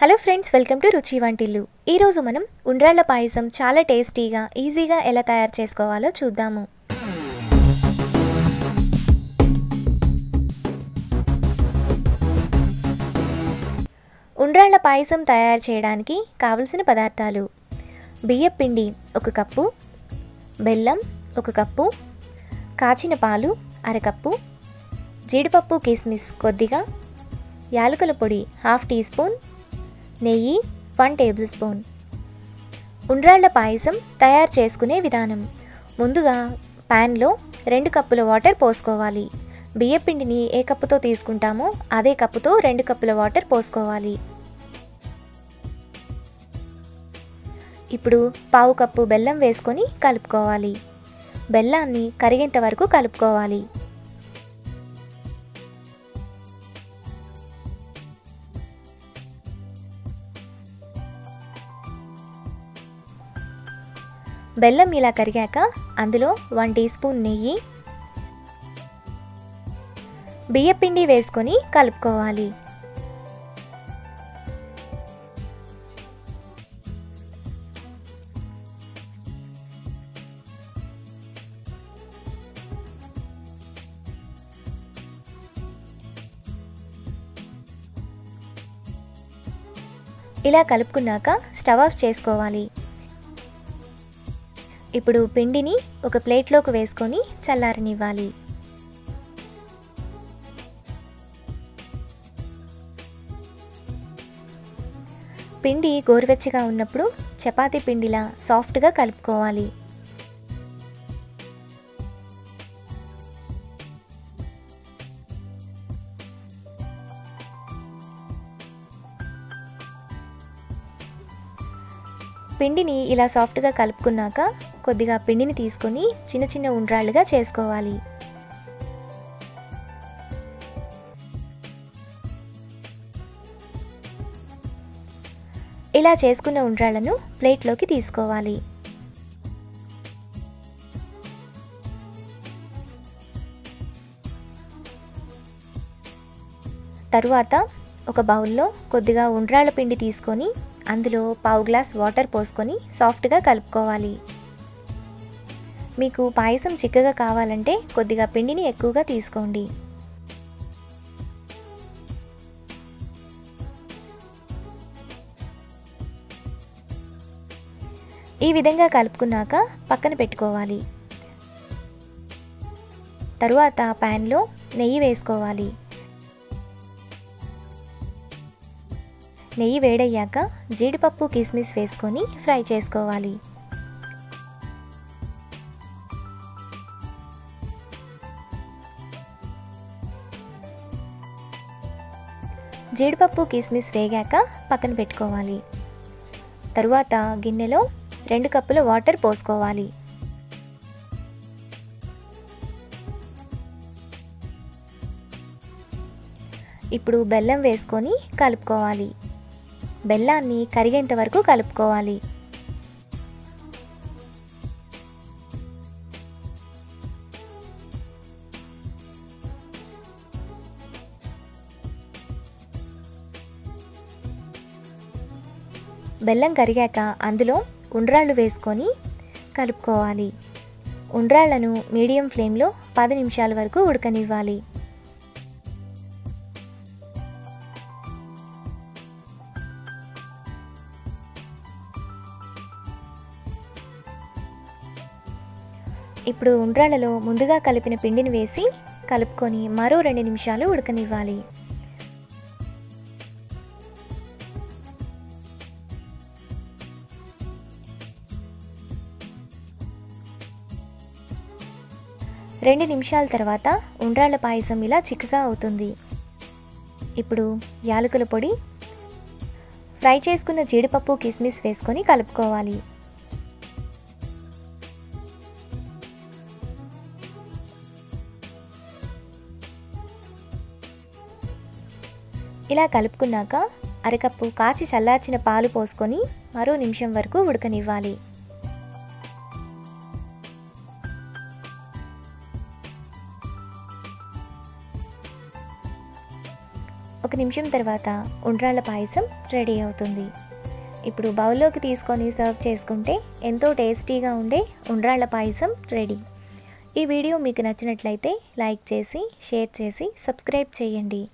Hello friends, welcome to రుచి వంటిల్లు। ఈ రోజు మనం ఉండ్రాళ్ళ పాయసం చాలా టేస్టీగా ఈజీగా ఎలా తయారు చేసుకోవాలో చూద్దాము। ఉండ్రాళ్ళ పాయసం తయారు చేయడానికి కావాల్సిన పదార్థాలు: బియ్య పిండి 1 కప్పు, బెల్లం 1 కప్పు, కాచిన పాలు అర కప్పు, జీడిపప్పు కిస్మిస్ కొద్దిగా, యాలకుల పొడి ½ టీ స్పూన్, నెయ్యి 1 టేబుల్ స్పూన్। ఉండ్రాళ్ళ పాయసం తయారు చేసుకునే విధానం: ముందుగా ప్యాన్లో 2 కప్పుల వాటర్ పోసుకోవాలి। బియ్యపిండిని ఏ కప్పుతో తీసుకుంటామో అదే కప్పుతో 2 కప్పుల వాటర్ పోసుకోవాలి। ఇప్పుడు పావు కప్పు బెల్లం వేసుకొని కలుపుకోవాలి। బెల్లాన్ని కరిగేంత వరకు కలుపుకోవాలి। బెల్లం ఇలా కరిగాక అందులో 1 టీ స్పూన్ నెయ్యి, బియ్యపిండి వేసుకొని కలుపుకోవాలి। ఇలా కలుపుకున్నాక స్టవ్ ఆఫ్ చేసుకోవాలి। ఇప్పుడు పిండిని ఒక ప్లేట్లోకి వేసుకొని చల్లారనివ్వాలి। పిండి గోరువెచ్చగా ఉన్నప్పుడు చపాతీ పిండిలా సాఫ్ట్‌గా కలుపుకోవాలి। పిండిని ఇలా సాఫ్ట్‌గా కలుపుకున్నాక కొద్దిగా పిండిని తీసుకొని చిన్న చిన్న ఉండ్రాళ్ళుగా చేసుకోవాలి। ఇలా చేసుకున్న ఉండ్రాళ్ళను ప్లేట్లోకి తీసుకోవాలి। తరువాత ఒక బౌల్లో కొద్దిగా ఉండ్రాళ్ళ పిండి తీసుకొని అందులో పావు గ్లాస్ వాటర్ పోసుకొని సాఫ్ట్‌గా కలుపుకోవాలి। మీకు పాయసం చిక్కగా కావాలంటే కొద్దిగా పిండిని ఎక్కువగా తీసుకోండి। ఈ విధంగా కలుపుకున్నాక పక్కన పెట్టుకోవాలి। తరువాత ప్యాన్లో నెయ్యి వేసుకోవాలి। నెయ్యి వేడయ్యాక జీడిపప్పు కిస్మిస్ వేసుకొని ఫ్రై చేసుకోవాలి। జీడిపప్పు కిస్మిస్ వేగాక పక్కన పెట్టుకోవాలి। తరువాత గిన్నెలో 2 కప్పుల వాటర్ పోసుకోవాలి। ఇప్పుడు బెల్లం వేసుకొని కలుపుకోవాలి। బెల్లాన్ని కరిగేంత వరకు కలుపుకోవాలి। బెల్లం కరిగాక అందులో ఉండ్రాళ్ళు వేసుకొని కలుపుకోవాలి। ఉండ్రాళ్ళను మీడియం ఫ్లేమ్లో 10 నిమిషాల వరకు ఉడకనివ్వాలి। ఇప్పుడు ఉండ్రాళ్ళలో ముందుగా కలిపిన పిండిని వేసి కలుపుకొని మరో 2 నిమిషాలు ఉడకనివ్వాలి। రెండు నిమిషాల తర్వాత ఉండ్రాళ్ళ పాయసం ఇలా చిక్కగా అవుతుంది। ఇప్పుడు యాలకుల పొడి, ఫ్రై చేసుకున్న జీడిపప్పు కిస్మిస్ వేసుకొని కలుపుకోవాలి। ఇలా కలుపుకున్నాక అరకప్పు కాచి చల్లార్చిన పాలు పోసుకొని మరో నిమిషం వరకు ఉడకనివ్వాలి। ఒక నిమిషం తర్వాత ఉండ్రాళ్ళ పాయసం రెడీ అవుతుంది. ఇప్పుడు బౌల్లోకి తీసుకొని సర్వ్ చేసుకుంటే ఎంతో టేస్టీగా ఉండే ఉండ్రాళ్ళ పాయసం రెడీ. ఈ వీడియో మీకు నచ్చినట్లయితే లైక్ చేసి, షేర్ చేసి, సబ్స్క్రైబ్ చేయండి.